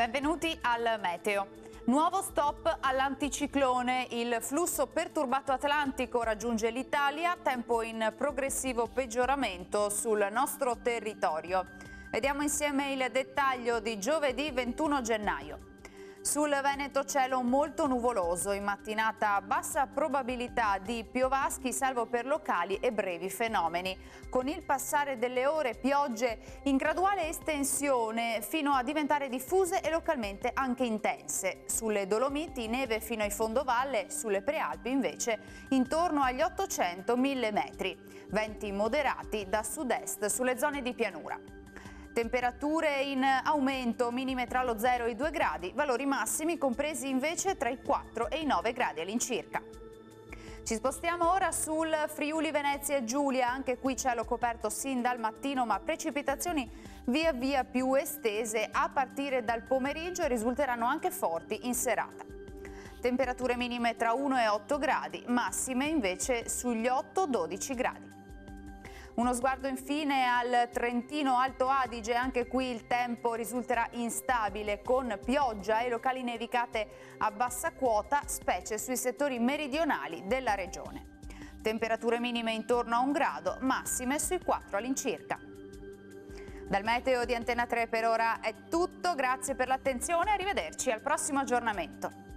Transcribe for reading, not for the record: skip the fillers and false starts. Benvenuti al Meteo. Nuovo stop all'anticiclone, il flusso perturbato atlantico raggiunge l'Italia, tempo in progressivo peggioramento sul nostro territorio. Vediamo insieme il dettaglio di giovedì 21 gennaio. Sul Veneto cielo molto nuvoloso, in mattinata bassa probabilità di piovaschi salvo per locali e brevi fenomeni. Con il passare delle ore piogge in graduale estensione fino a diventare diffuse e localmente anche intense. Sulle Dolomiti neve fino ai fondovalle, sulle Prealpi invece intorno agli 800-1000 metri. Venti moderati da sud-est sulle zone di pianura. Temperature in aumento, minime tra lo 0 e i 2 gradi, valori massimi compresi invece tra i 4 e i 9 gradi all'incirca. Ci spostiamo ora sul Friuli Venezia Giulia, anche qui cielo coperto sin dal mattino ma precipitazioni via via più estese a partire dal pomeriggio e risulteranno anche forti in serata. Temperature minime tra 1 e 8 gradi, massime invece sugli 8-12 gradi. Uno sguardo infine al Trentino Alto Adige, anche qui il tempo risulterà instabile con pioggia e locali nevicate a bassa quota, specie sui settori meridionali della regione. Temperature minime intorno a 1 grado, massime sui 4 all'incirca. Dal Meteo di Antena 3 per ora è tutto, grazie per l'attenzione e arrivederci al prossimo aggiornamento.